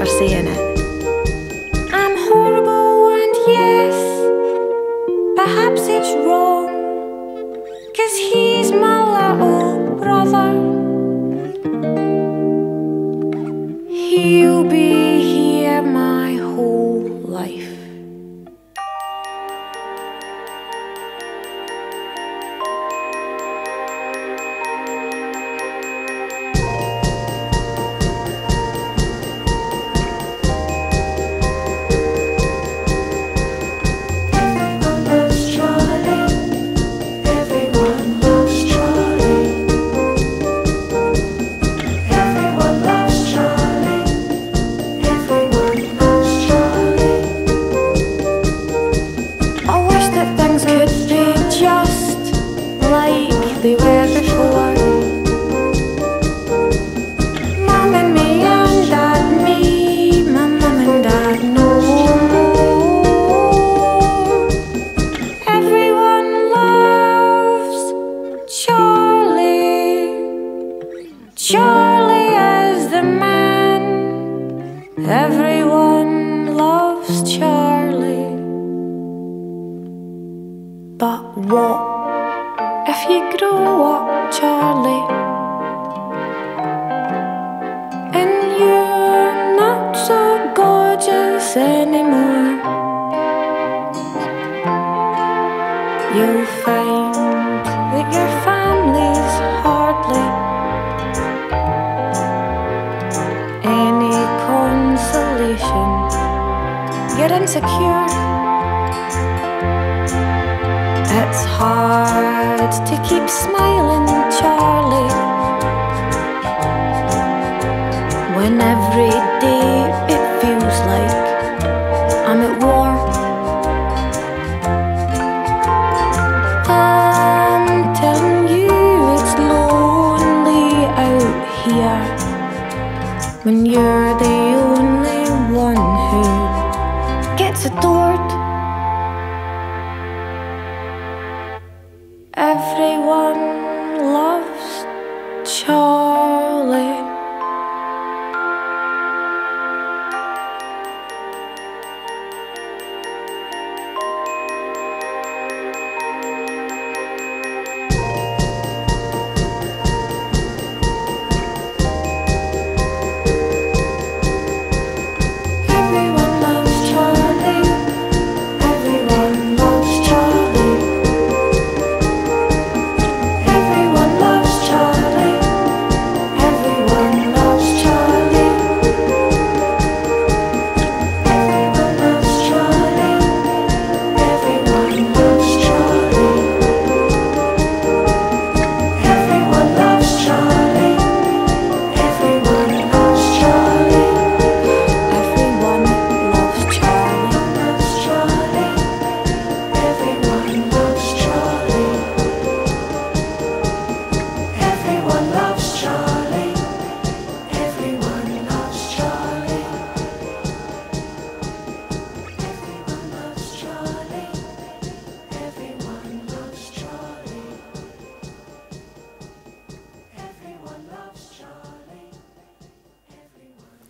for saying it. I'm horrible, and yes, perhaps it's wrong, 'cause he's my little brother. He'll be here my whole life. They were before. Mum and me and dad, me, my mum and dad, no more. Everyone loves Charlie. Charlie is the man. Everyone loves Charlie. But what if you grow up, Charlie, and you're not so gorgeous anymore, you'll find that your family's hardly any consolation. You're insecure. It's hard to keep smiling, Charlie, when every day it feels like I'm at war. I'm telling you, it's lonely out here when you're the only one who gets adored.